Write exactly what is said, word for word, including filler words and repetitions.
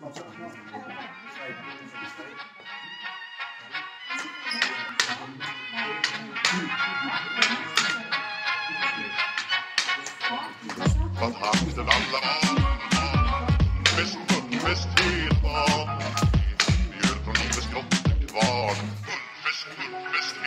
Was haben Sie am Laufen? Bist du, bist du da? Wir tun nichts Gutes wahr. Bist du, bist du da?